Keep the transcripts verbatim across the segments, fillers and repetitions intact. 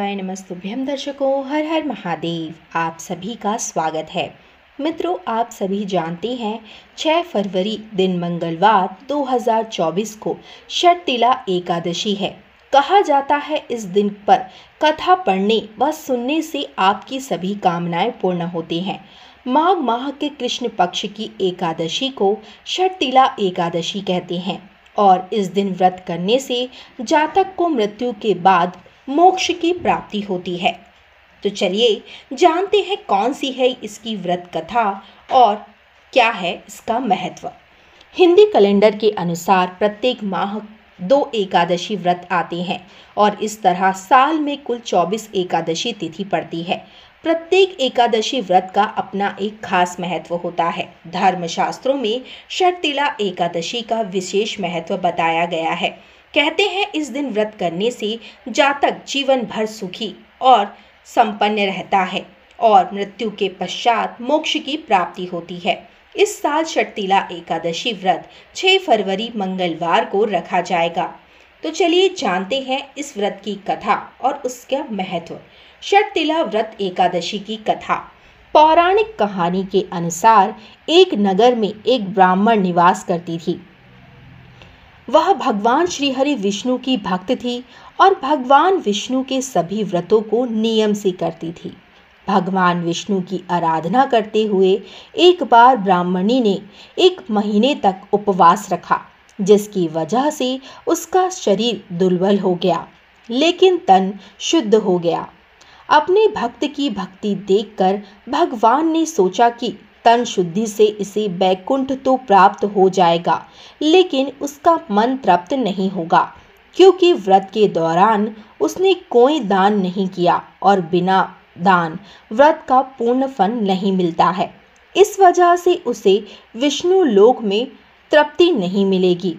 नमस्तुभ्यम दर्शकों, हर हर महादेव। आप सभी का स्वागत है। मित्रों, आप सभी जानते हैं छह फरवरी दिन मंगलवार दो हज़ार चौबीस को षट्तिला एकादशी है। कहा जाता है इस दिन पर कथा पढ़ने व सुनने से आपकी सभी कामनाएं पूर्ण होती हैं। माघ माह के कृष्ण पक्ष की एकादशी को षट्तिला एकादशी कहते हैं और इस दिन व्रत करने से जातक को मृत्यु के बाद मोक्ष की प्राप्ति होती है। तो चलिए जानते हैं कौन सी है इसकी व्रत कथा और क्या है इसका महत्व। हिंदी कैलेंडर के अनुसार प्रत्येक माह दो एकादशी व्रत आते हैं और इस तरह साल में कुल चौबीस एकादशी तिथि पड़ती है। प्रत्येक एकादशी व्रत का अपना एक खास महत्व होता है। धर्मशास्त्रों में षट्तिला एकादशी का विशेष महत्व बताया गया है। कहते हैं इस दिन व्रत करने से जातक जीवन भर सुखी और संपन्न रहता है और मृत्यु के पश्चात मोक्ष की प्राप्ति होती है। इस साल षट्तिला एकादशी व्रत छह फरवरी मंगलवार को रखा जाएगा। तो चलिए जानते हैं इस व्रत की कथा और उसका महत्व। षट्तिला व्रत एकादशी की कथा। पौराणिक कहानी के अनुसार एक नगर में एक ब्राह्मण निवास करती थी। वह भगवान श्रीहरि विष्णु की भक्त थी और भगवान विष्णु के सभी व्रतों को नियम से करती थी। भगवान विष्णु की आराधना करते हुए एक बार ब्राह्मणी ने एक महीने तक उपवास रखा, जिसकी वजह से उसका शरीर दुर्बल हो गया लेकिन तन शुद्ध हो गया। अपने भक्त की भक्ति देखकर भगवान ने सोचा कि तन शुद्धि से इसे वैकुंठ तो प्राप्त हो जाएगा लेकिन उसका मन तृप्त नहीं होगा, क्योंकि व्रत के दौरान उसने कोई दान नहीं किया और बिना दान व्रत का पूर्ण फल नहीं मिलता है। इस वजह से उसे विष्णु लोक में तृप्ति नहीं मिलेगी।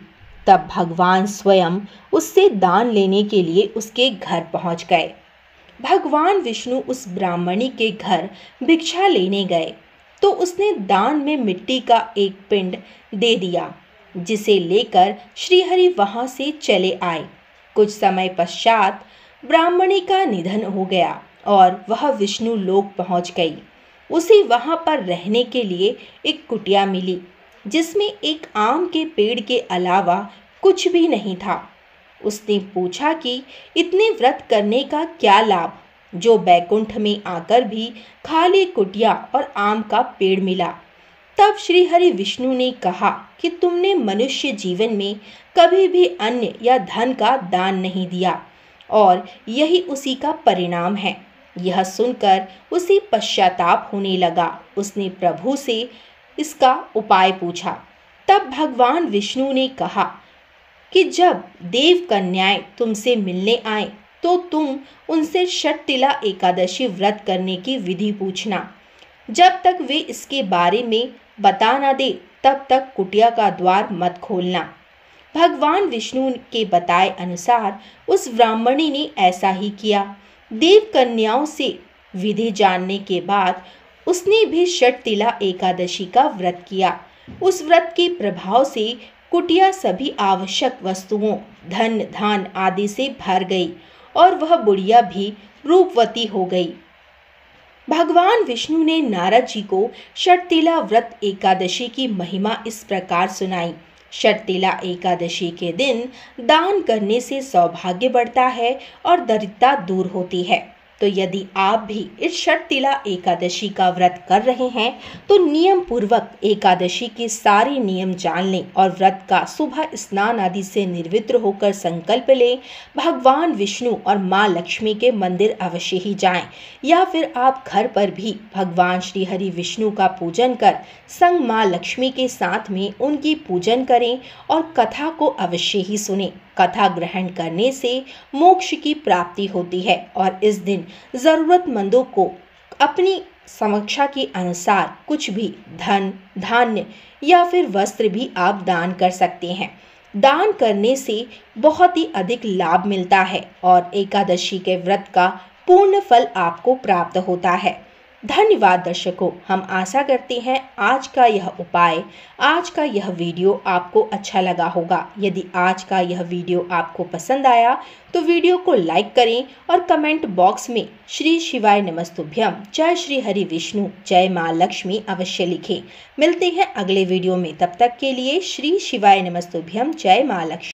तब भगवान स्वयं उससे दान लेने के लिए उसके घर पहुंच गए। भगवान विष्णु उस ब्राह्मणी के घर भिक्षा लेने गए तो उसने दान में मिट्टी का एक पिंड दे दिया, जिसे लेकर श्रीहरि वहाँ से चले आए। कुछ समय पश्चात ब्राह्मणी का निधन हो गया और वह विष्णु लोक पहुँच गई। उसे वहाँ पर रहने के लिए एक कुटिया मिली, जिसमें एक आम के पेड़ के अलावा कुछ भी नहीं था। उसने पूछा कि इतने व्रत करने का क्या लाभ, जो बैकुंठ में आकर भी खाली कुटिया और आम का पेड़ मिला। तब श्रीहरि विष्णु ने कहा कि तुमने मनुष्य जीवन में कभी भी अन्न या धन का दान नहीं दिया और यही उसी का परिणाम है। यह सुनकर उसे पश्चाताप होने लगा। उसने प्रभु से इसका उपाय पूछा। तब भगवान विष्णु ने कहा कि जब देव कन्याएं तुमसे मिलने आए तो तुम उनसे षट्तिला एकादशी व्रत करने की विधि पूछना। जब तक वे इसके बारे में बता न दे तब तक कुटिया का द्वार मत खोलना। भगवान विष्णु के बताए अनुसार उस ब्राह्मणी ने ऐसा ही किया। देव कन्याओं से विधि जानने के बाद उसने भी षट्तिला एकादशी का व्रत किया। उस व्रत के प्रभाव से कुटिया सभी आवश्यक वस्तुओं, धन धान आदि से भर गई और वह बुढ़िया भी रूपवती हो गई। भगवान विष्णु ने नारद जी को षट्तिला व्रत एकादशी की महिमा इस प्रकार सुनाई। षट्तिला एकादशी के दिन दान करने से सौभाग्य बढ़ता है और दरिद्रता दूर होती है। तो यदि आप भी इस षट्तिला एकादशी का व्रत कर रहे हैं तो नियम पूर्वक एकादशी के सारे नियम जान लें और व्रत का सुबह स्नान आदि से निर्वृत्त होकर संकल्प लें। भगवान विष्णु और माँ लक्ष्मी के मंदिर अवश्य ही जाएं या फिर आप घर पर भी भगवान श्री हरि विष्णु का पूजन कर संग माँ लक्ष्मी के साथ में उनकी पूजन करें और कथा को अवश्य ही सुनें। कथा ग्रहण करने से मोक्ष की प्राप्ति होती है और इस दिन ज़रूरतमंदों को अपनी समक्षा के अनुसार कुछ भी धन धान्य या फिर वस्त्र भी आप दान कर सकते हैं। दान करने से बहुत ही अधिक लाभ मिलता है और एकादशी के व्रत का पूर्ण फल आपको प्राप्त होता है। धन्यवाद दर्शकों, हम आशा करते हैं आज का यह उपाय, आज का यह वीडियो आपको अच्छा लगा होगा। यदि आज का यह वीडियो आपको पसंद आया तो वीडियो को लाइक करें और कमेंट बॉक्स में श्री शिवाय नमस्तुभ्यम, जय श्री हरि विष्णु, जय माँ लक्ष्मी अवश्य लिखें। मिलते हैं अगले वीडियो में, तब तक के लिए श्री शिवाय नमस्तुभ्यम, जय माँ लक्ष्मी।